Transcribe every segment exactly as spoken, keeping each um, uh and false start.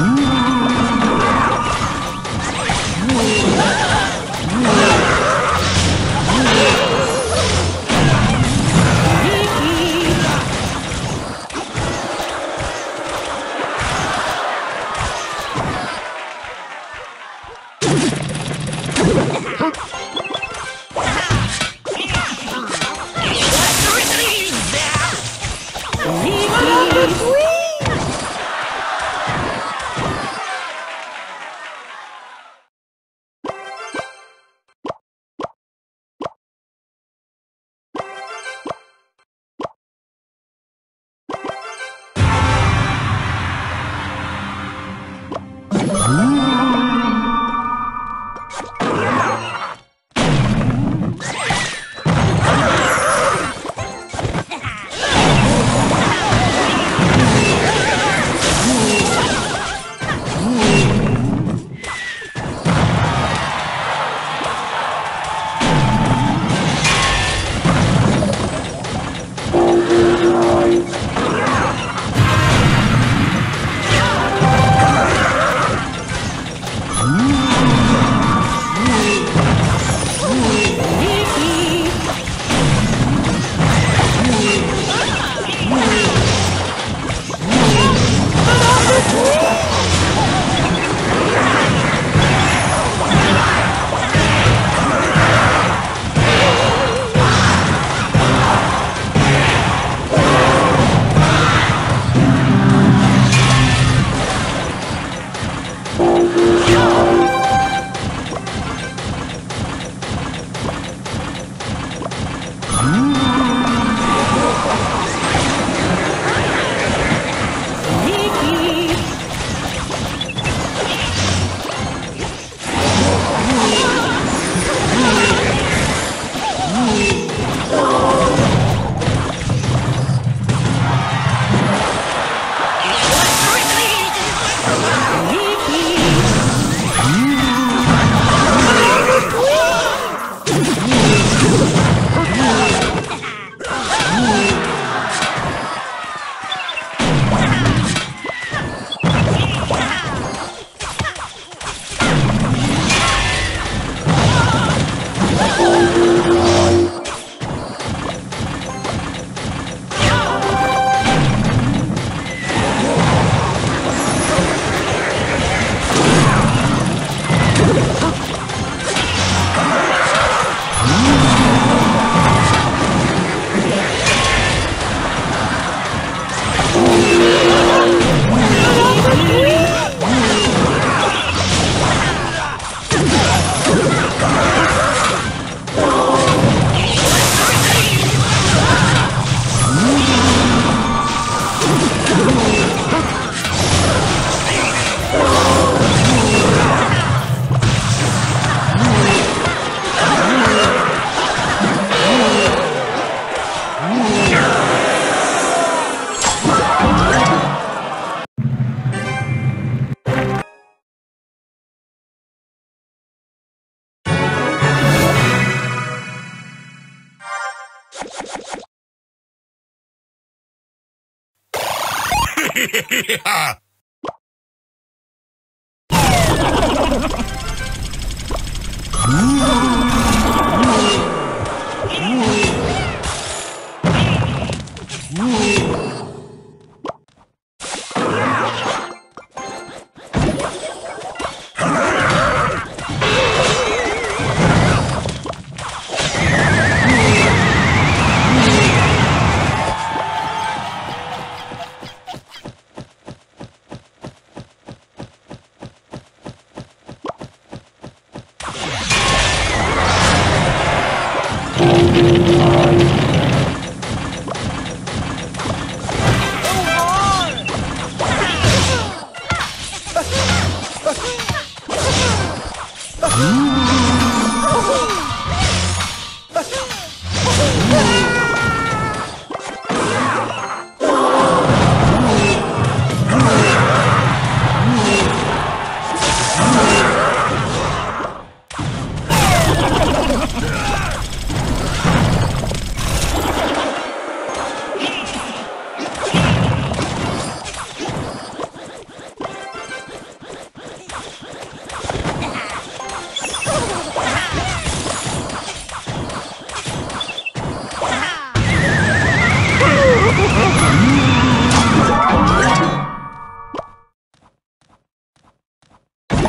Ha!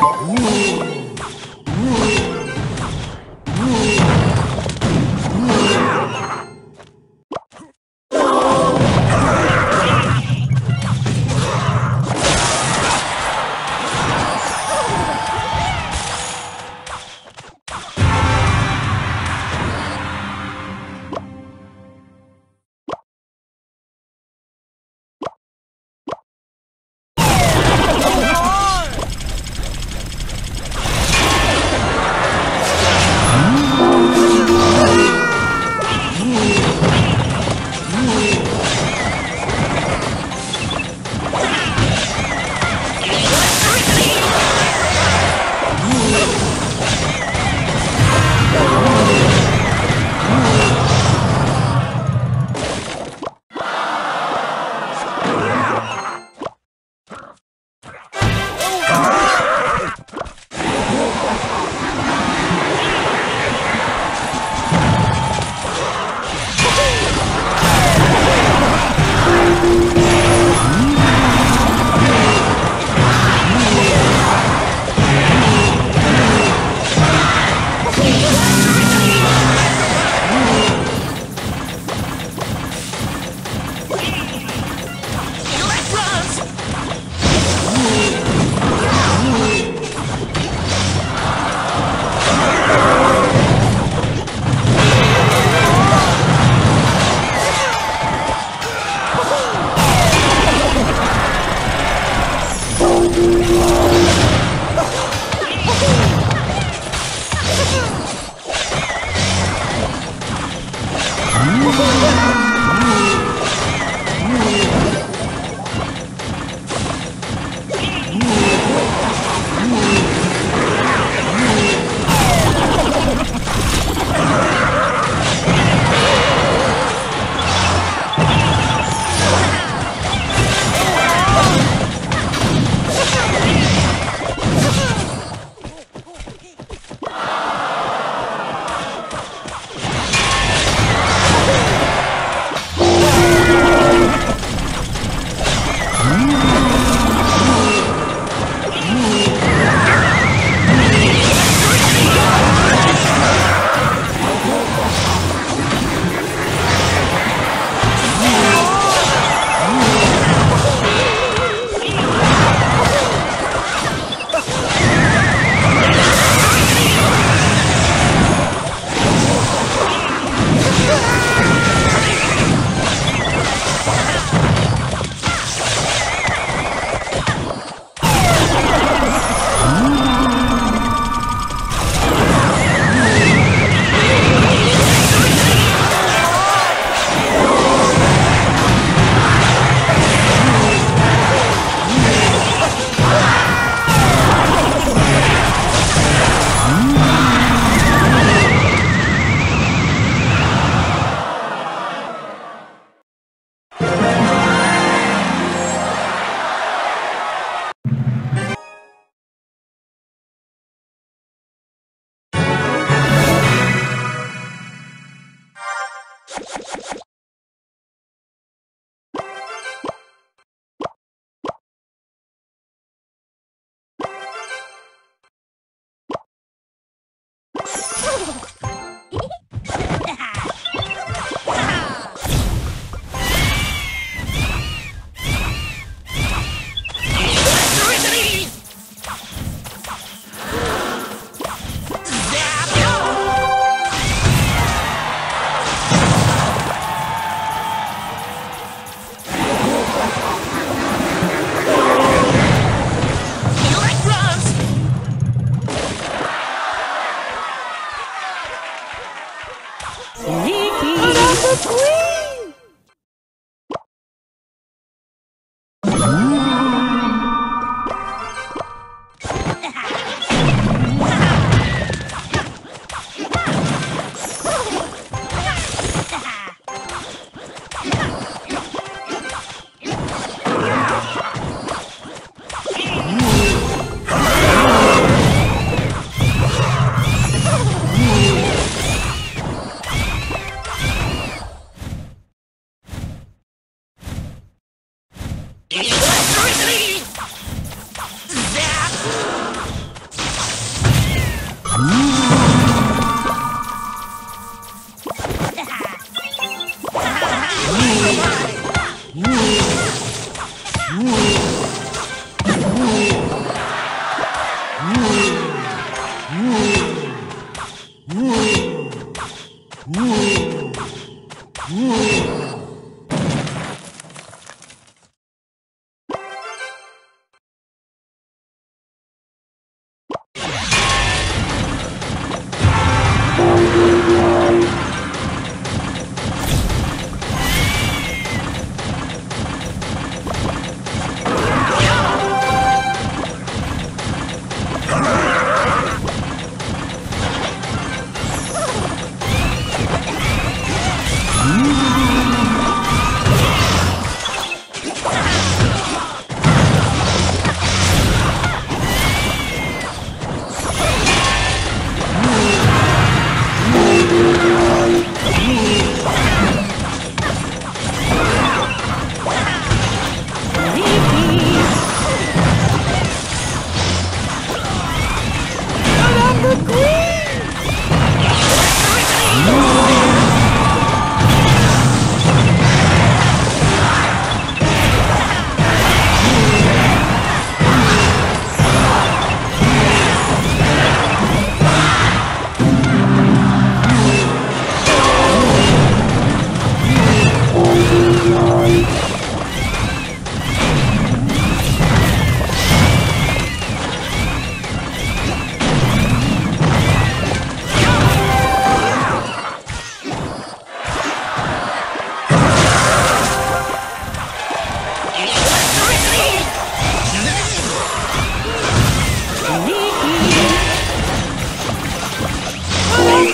Electricity! Zap!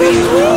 Yeah.